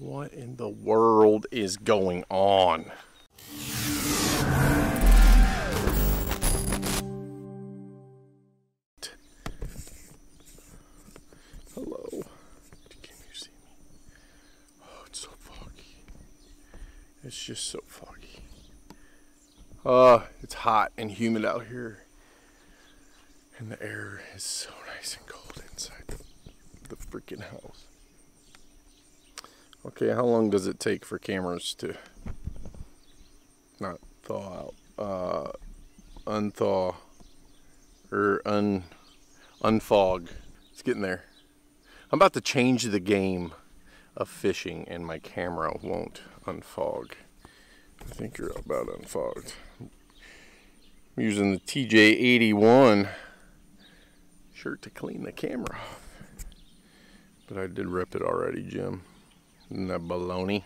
What in the world is going on? Hello. Can you see me? Oh, it's so foggy. It's just so foggy. It's hot and humid out here. And the air is so nice and cold inside the freaking house. Okay, how long does it take for cameras to not thaw out, unthaw, or unfog? It's getting there. I'm about to change the game of fishing and my camera won't unfog. I think you're about unfogged. I'm using the TJ81 shirt to clean the camera off. But I did rip it already, Jim. Isn't that baloney?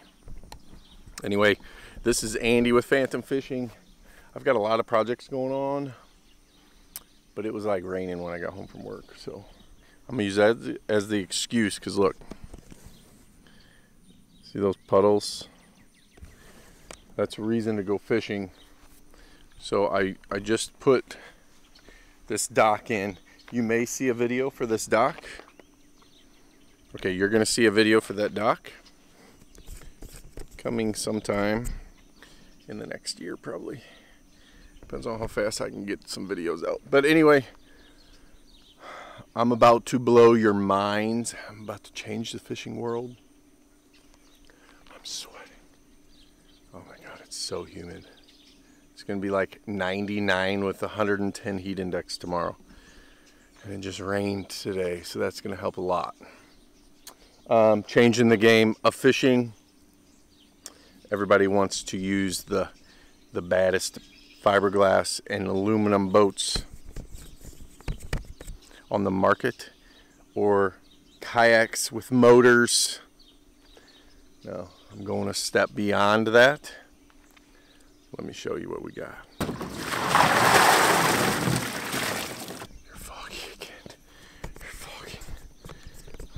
Anyway, this is Andy with Phantom Fishing. I've got a lot of projects going on, but it was like raining when I got home from work, so I'm gonna use that as the excuse, because look, see those puddles? That's a reason to go fishing. So I just put this dock in. You may see a video for this dock. Okay, you're gonna see a video for that dock coming sometime in the next year, probably. Depends on how fast I can get some videos out. But anyway, I'm about to blow your minds. I'm about to change the fishing world. I'm sweating. Oh my God, it's so humid. It's gonna be like 99 with 110 heat index tomorrow. And it just rained today, so that's gonna help a lot. Changing the game of fishing. Everybody wants to use the baddest fiberglass and aluminum boats on the market, or kayaks with motors. No, I'm going a step beyond that. Let me show you what we got. You're foggy again. You're fogging.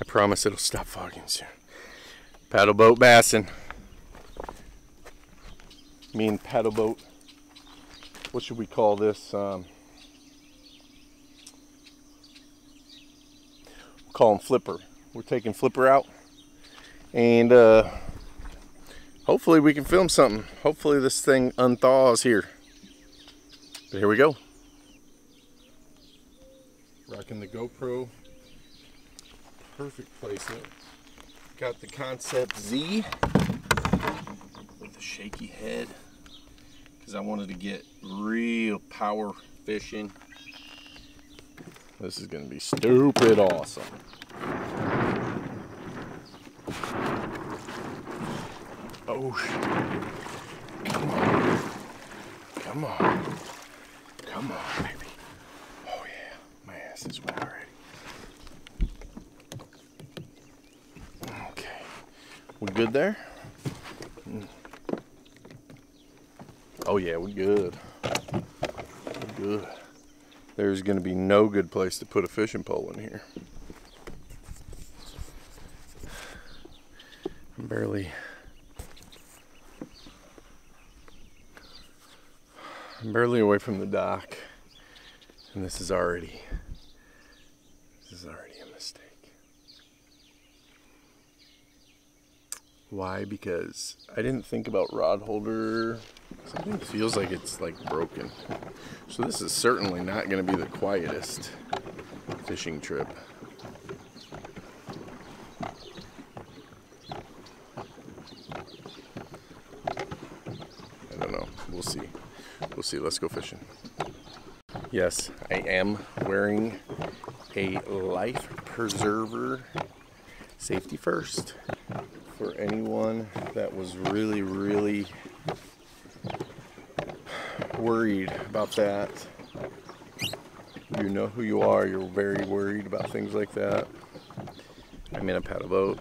I promise it'll stop fogging soon. Paddle boat bassin'. Me and paddle boat. What should we call this? We'll call him Flipper. We're taking Flipper out. And hopefully we can film something. Hopefully this thing unthaws here. But here we go. Rocking the GoPro. Perfect placement. Got the Concept Z with a shaky head, because I wanted to get real power fishing. This is going to be stupid awesome. Oh, shit. Come on. Come on. Come on, baby. Oh, yeah. My ass is wet already. Okay. We good there? Oh, yeah, we good. We're good. There's going to be no good place to put a fishing pole in here. I'm barely... I'm barely away from the dock, and this is already a mistake. Why? Because I didn't think about rod holder. Something feels like it's like broken. So this is certainly not going to be the quietest fishing trip. I don't know. We'll see. We'll see. Let's go fishing. Yes, I am wearing a life preserver. Safety first. For anyone that was really, really worried about that. You know who you are. You're very worried about things like that. I'm in a paddle boat,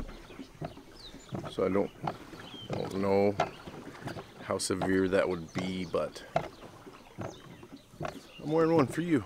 so I don't know how severe that would be, but I'm wearing one for you.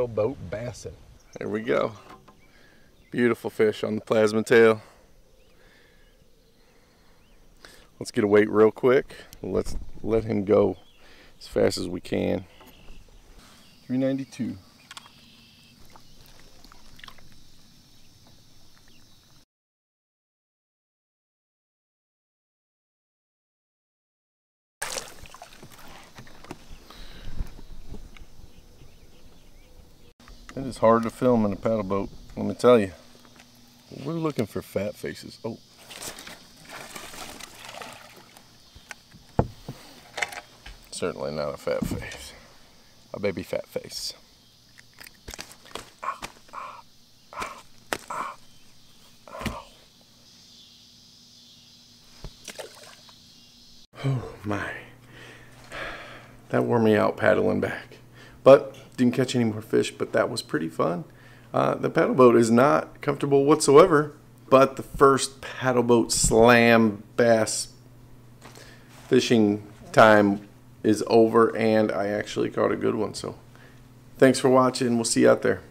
paddle boat bassin. There we go. Beautiful fish on the plasma tail. Let's get a weight real quick. Let's let him go as fast as we can. 392. It is hard to film in a paddle boat, let me tell you. We're looking for fat faces. Oh. Certainly not a fat face. A baby fat face. Ow, ow, ow, ow, ow. Oh my. That wore me out paddling back. But didn't catch any more fish, but that was pretty fun. The paddle boat is not comfortable whatsoever, but the first paddle boat slam bass fishing time is over, and I actually caught a good one. So thanks for watching. We'll see you out there.